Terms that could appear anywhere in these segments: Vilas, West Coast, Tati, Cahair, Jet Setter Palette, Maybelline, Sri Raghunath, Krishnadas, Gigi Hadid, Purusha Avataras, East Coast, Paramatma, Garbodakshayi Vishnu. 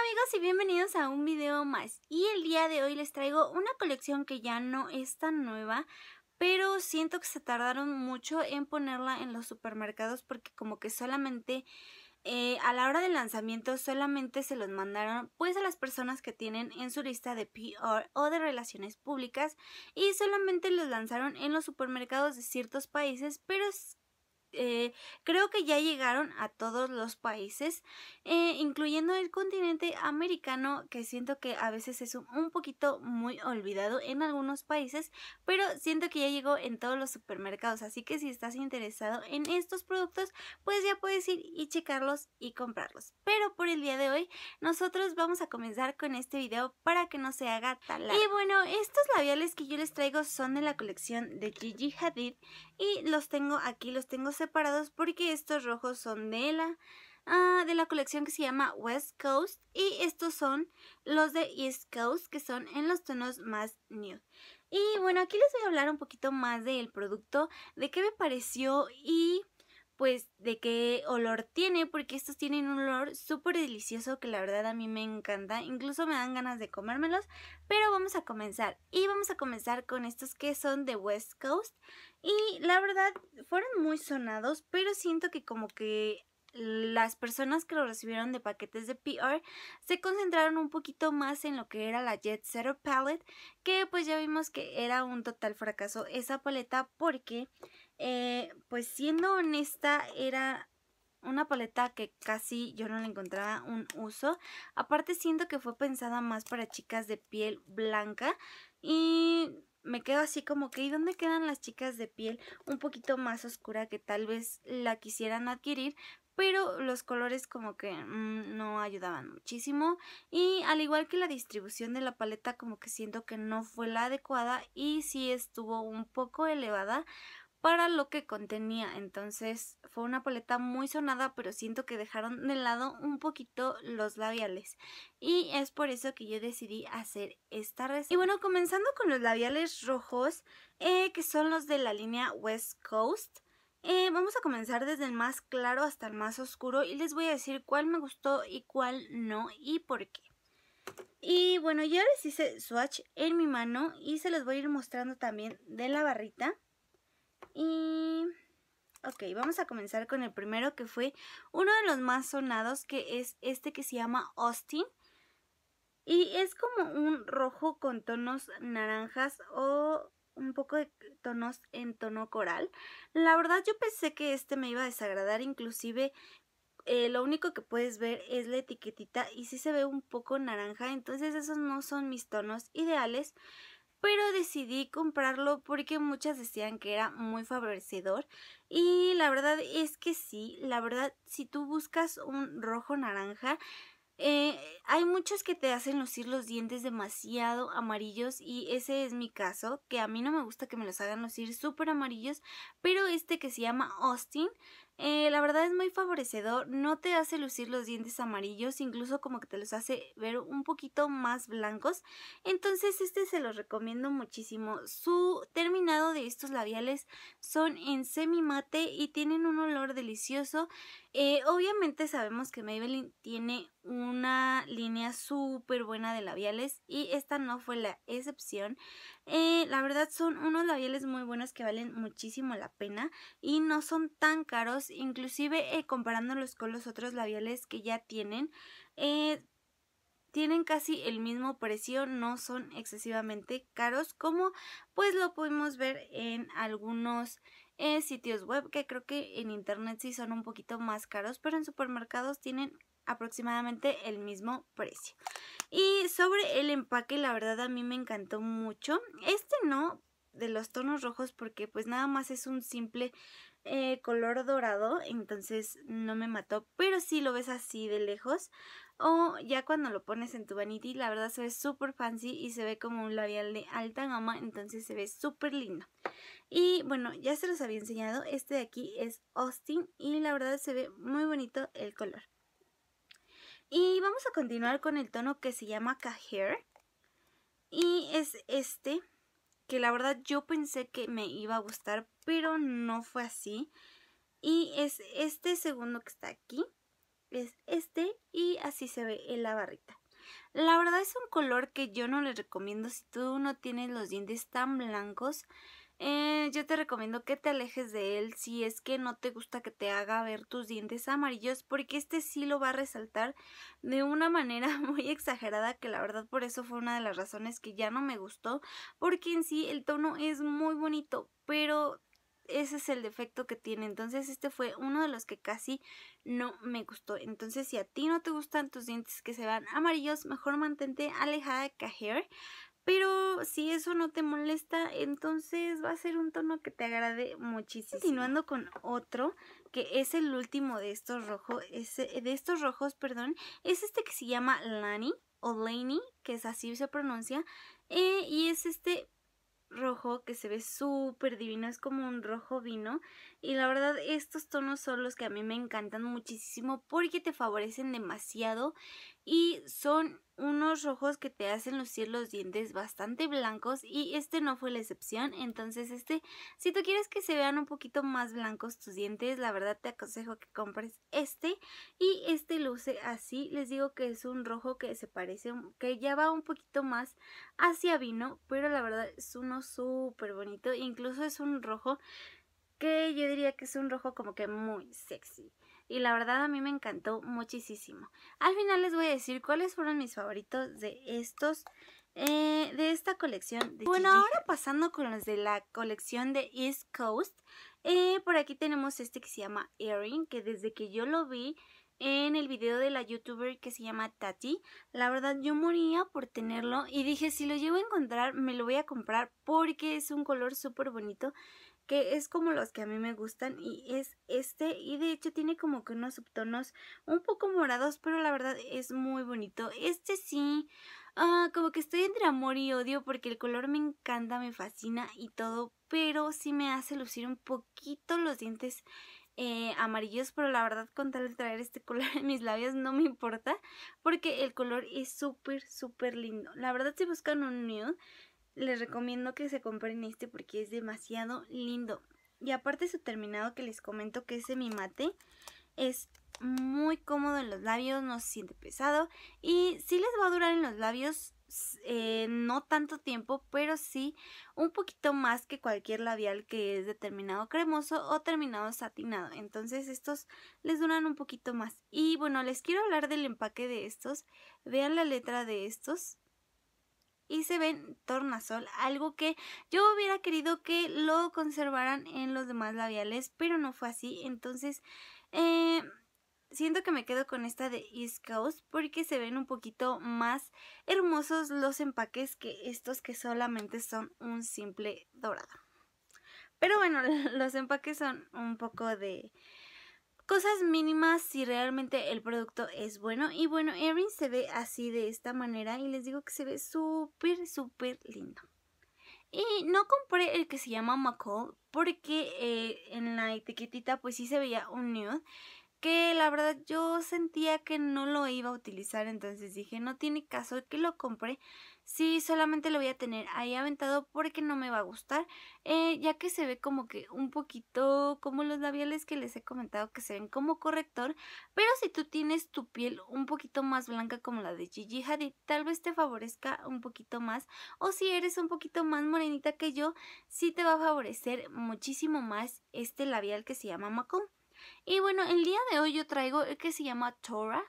amigos y bienvenidos a un video más. Y el día de hoy les traigo una colección que ya no es tan nueva, pero siento que se tardaron mucho en ponerla en los supermercados porque como que solamente a la hora del lanzamiento solamente se los mandaron pues a las personas que tienen en su lista de PR o de relaciones públicas y solamente los lanzaron en los supermercados de ciertos países, pero creo que ya llegaron a todos los países, incluyendo el continente americano, que siento que a veces es un poquito muy olvidado en algunos países, pero siento que ya llegó en todos los supermercados, así que si estás interesado en estos productos, pues ya puedes ir y checarlos y comprarlos. Pero por el día de hoy, nosotros vamos a comenzar con este video para que no se haga tan largo. Y bueno, estos labiales que yo les traigo son de la colección de Gigi Hadid y los tengo aquí, los tengo separados porque estos rojos son de la colección que se llama West Coast y estos son los de East Coast, que son en los tonos más nude. Y bueno, aquí les voy a hablar un poquito más del producto, de qué me pareció y pues de qué olor tiene, porque estos tienen un olor súper delicioso que la verdad a mí me encanta, incluso me dan ganas de comérmelos, pero vamos a comenzar. Y vamos a comenzar con estos que son de West Coast y la verdad fueron muy sonados, pero siento que como que las personas que lo recibieron de paquetes de PR se concentraron un poquito más en lo que era la Jet Setter Palette, que pues ya vimos que era un total fracaso esa paleta porque pues siendo honesta era una paleta que casi yo no le encontraba un uso. Aparte siento que fue pensada más para chicas de piel blanca y me quedo así como que ¿y dónde quedan las chicas de piel un poquito más oscura que tal vez la quisieran adquirir? Pero los colores como que no ayudaban muchísimo y al igual que la distribución de la paleta como que siento que no fue la adecuada y sí estuvo un poco elevada para lo que contenía. Entonces fue una paleta muy sonada, pero siento que dejaron de lado un poquito los labiales y es por eso que yo decidí hacer esta receta. Y bueno, comenzando con los labiales rojos que son los de la línea West Coast, vamos a comenzar desde el más claro hasta el más oscuro y les voy a decir cuál me gustó y cuál no y por qué. Y bueno, ya les hice swatch en mi mano y se los voy a ir mostrando también de la barrita. Y ok, vamos a comenzar con el primero que fue uno de los más sonados, que es este que se llama Austin. Y es como un rojo con tonos naranjas o un poco de tonos en tono coral. La verdad yo pensé que este me iba a desagradar, inclusive lo único que puedes ver es la etiquetita y sí se ve un poco naranja, entonces esos no son mis tonos ideales, pero decidí comprarlo porque muchas decían que era muy favorecedor y la verdad es que sí. La verdad, si tú buscas un rojo naranja, hay muchos que te hacen lucir los dientes demasiado amarillos y ese es mi caso, que a mí no me gusta que me los hagan lucir súper amarillos, pero este que se llama Austin, la verdad es muy favorecedor, no te hace lucir los dientes amarillos, incluso como que te los hace ver un poquito más blancos, entonces este se los recomiendo muchísimo. Su terminado de estos labiales son en semi mate y tienen un olor delicioso. Obviamente sabemos que Maybelline tiene una línea súper buena de labiales y esta no fue la excepción. La verdad son unos labiales muy buenos que valen muchísimo la pena y no son tan caros, inclusive comparándolos con los otros labiales que ya tienen, tienen casi el mismo precio, no son excesivamente caros como pues lo pudimos ver en algunos sitios web, que creo que en internet sí son un poquito más caros, pero en supermercados tienen aproximadamente el mismo precio. Y sobre el empaque, la verdad a mí me encantó mucho. Este no de los tonos rojos porque pues nada más es un simple color dorado, entonces no me mató, pero sí lo ves así de lejos o ya cuando lo pones en tu vanity, la verdad se ve súper fancy y se ve como un labial de alta gama, entonces se ve súper lindo. Y bueno, ya se los había enseñado, este de aquí es Austin y la verdad se ve muy bonito el color. Y vamos a continuar con el tono que se llama Cahair. Y es este, que la verdad yo pensé que me iba a gustar, pero no fue así. Y es este segundo que está aquí. es este, y así se ve en la barrita. La verdad es un color que yo no les recomiendo si tú no tienes los dientes tan blancos. Yo te recomiendo que te alejes de él si es que no te gusta que te haga ver tus dientes amarillos, porque este sí lo va a resaltar de una manera muy exagerada, que la verdad por eso fue una de las razones que ya no me gustó, porque en sí el tono es muy bonito, pero ese es el defecto que tiene. Entonces este fue uno de los que casi no me gustó. Entonces si a ti no te gustan tus dientes que se vean amarillos, mejor mantente alejada de Cahair. Pero si eso no te molesta, entonces va a ser un tono que te agrade muchísimo. Continuando con otro, que es el último de estos rojos, es este que se llama Lani o Laney, que es así se pronuncia, y es este rojo que se ve súper divino, es como un rojo vino, y la verdad estos tonos son los que a mí me encantan muchísimo porque te favorecen demasiado y son unos rojos que te hacen lucir los dientes bastante blancos, y este no fue la excepción. Entonces este, si tú quieres que se vean un poquito más blancos tus dientes, la verdad te aconsejo que compres este, y este luce así. Les digo que es un rojo que se parece, que ya va un poquito más hacia vino, pero la verdad es uno súper bonito. Incluso es un rojo que yo diría que es un rojo como que muy sexy. Y la verdad a mí me encantó muchísimo. Al final les voy a decir cuáles fueron mis favoritos de estos, de esta colección. Bueno, ahora pasando con los de la colección de East Coast. Por aquí tenemos este que se llama Earring, que desde que yo lo vi en el video de la youtuber que se llama Tati, la verdad yo moría por tenerlo. Y dije, si lo llevo a encontrar me lo voy a comprar porque es un color súper bonito, que es como los que a mí me gustan, y es este, y de hecho tiene como que unos subtonos un poco morados, pero la verdad es muy bonito. Este sí, como que estoy entre amor y odio porque el color me encanta, me fascina y todo, pero sí me hace lucir un poquito los dientes amarillos, pero la verdad con tal de traer este color en mis labios no me importa porque el color es súper súper lindo. La verdad si buscan un nude, les recomiendo que se compren este porque es demasiado lindo. Y aparte su terminado, que les comento que es semi mate, es muy cómodo en los labios, no se siente pesado. Y sí les va a durar en los labios, no tanto tiempo, pero sí un poquito más que cualquier labial que es de terminado cremoso o terminado satinado. Entonces estos les duran un poquito más. Y bueno, les quiero hablar del empaque de estos. Vean la letra de estos. Y se ven tornasol, algo que yo hubiera querido que lo conservaran en los demás labiales, pero no fue así. Entonces siento que me quedo con esta de East Coast porque se ven un poquito más hermosos los empaques que estos que solamente son un simple dorado. Pero bueno, los empaques son un poco de cosas mínimas si realmente el producto es bueno. Y bueno, Erin se ve así de esta manera y les digo que se ve súper, súper lindo. Y no compré el que se llama McCall porque en la etiquetita pues sí se veía un nude que la verdad yo sentía que no lo iba a utilizar. Entonces dije, no tiene caso que lo compre si solamente lo voy a tener ahí aventado porque no me va a gustar, ya que se ve como que un poquito como los labiales que les he comentado que se ven como corrector. Pero si tú tienes tu piel un poquito más blanca como la de Gigi Hadid, tal vez te favorezca un poquito más, o si eres un poquito más morenita que yo, sí te va a favorecer muchísimo más este labial que se llama Macon. Y bueno, el día de hoy yo traigo el que se llama Torah.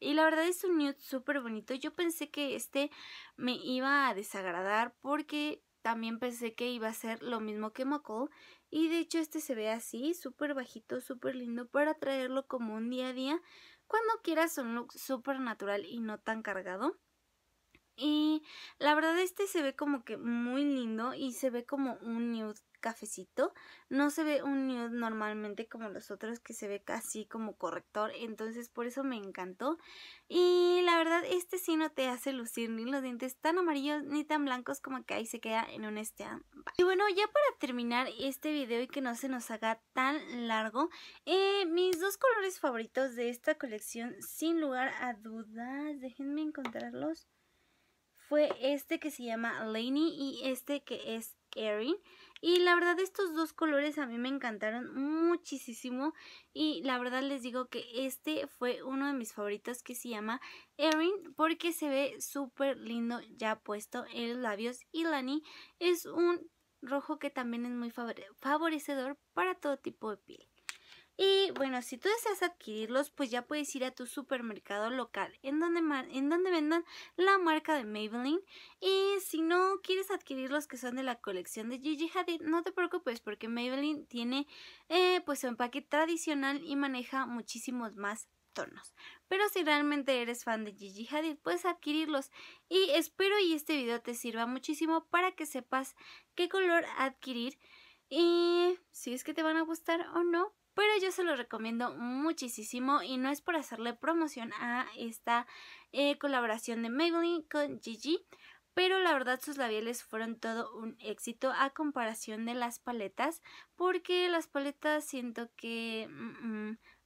Y la verdad es un nude súper bonito. Yo pensé que este me iba a desagradar porque también pensé que iba a ser lo mismo que McCall. Y de hecho este se ve así, súper bajito, súper lindo para traerlo como un día a día, cuando quieras un look súper natural y no tan cargado. Y la verdad este se ve como que muy lindo y se ve como un nude cafecito, no se ve un nude normalmente como los otros que se ve casi como corrector. Entonces por eso me encantó. Y la verdad este sí no te hace lucir ni los dientes tan amarillos ni tan blancos, como que ahí se queda en un stand-by. Y bueno, ya para terminar este video y que no se nos haga tan largo, mis dos colores favoritos de esta colección sin lugar a dudas, déjenme encontrarlos, fue este que se llama Laney y este que es Erin. Y la verdad estos dos colores a mí me encantaron muchísimo. Y la verdad les digo que este fue uno de mis favoritos, que se llama Erin, porque se ve súper lindo ya puesto en los labios. Y Lani es un rojo que también es muy favorecedor para todo tipo de piel. Y bueno, si tú deseas adquirirlos, pues ya puedes ir a tu supermercado local en donde vendan la marca de Maybelline. Y si no quieres adquirir los que son de la colección de Gigi Hadid, no te preocupes, porque Maybelline tiene pues su empaque tradicional y maneja muchísimos más tonos. Pero si realmente eres fan de Gigi Hadid, puedes adquirirlos. Y espero y este video te sirva muchísimo para que sepas qué color adquirir y si es que te van a gustar o no. Pero yo se lo recomiendo muchísimo y no es por hacerle promoción a esta colaboración de Maybelline con Gigi, pero la verdad sus labiales fueron todo un éxito a comparación de las paletas, porque las paletas siento que,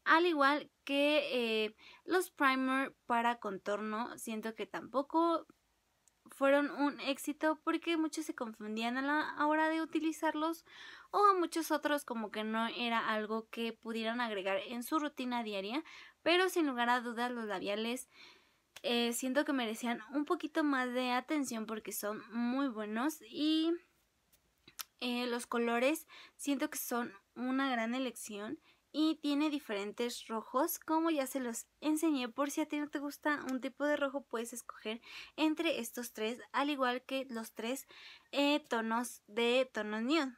al igual que los primer para contorno, siento que tampoco fueron un éxito, porque muchos se confundían a la hora de utilizarlos, o a muchos otros como que no era algo que pudieran agregar en su rutina diaria. Pero sin lugar a dudas los labiales siento que merecían un poquito más de atención, porque son muy buenos. Y los colores siento que son una gran elección. Y tiene diferentes rojos, como ya se los enseñé. Por si a ti no te gusta un tipo de rojo, puedes escoger entre estos tres, al igual que los tres tonos de tonos nude.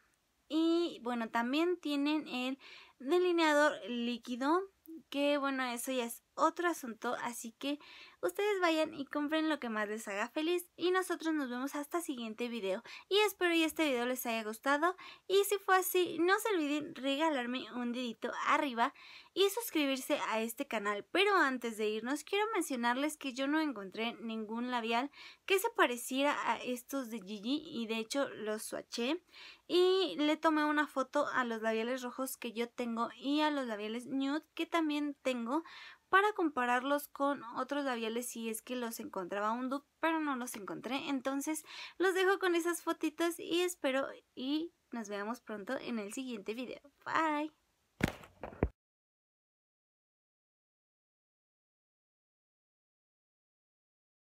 Y bueno, también tienen el delineador líquido, que bueno, eso ya es otro asunto. Así que ustedes vayan y compren lo que más les haga feliz. Y nosotros nos vemos hasta el siguiente video. Y espero y este video les haya gustado. Y si fue así, no se olviden regalarme un dedito arriba y suscribirse a este canal. Pero antes de irnos, quiero mencionarles que yo no encontré ningún labial que se pareciera a estos de Gigi. Y de hecho los swatché y le tomé una foto a los labiales rojos que yo tengo y a los labiales nude que también tengo, para compararlos con otros labiales si es que los encontraba un dupe, pero no los encontré. Entonces los dejo con esas fotitos y espero y nos veamos pronto en el siguiente video. Bye.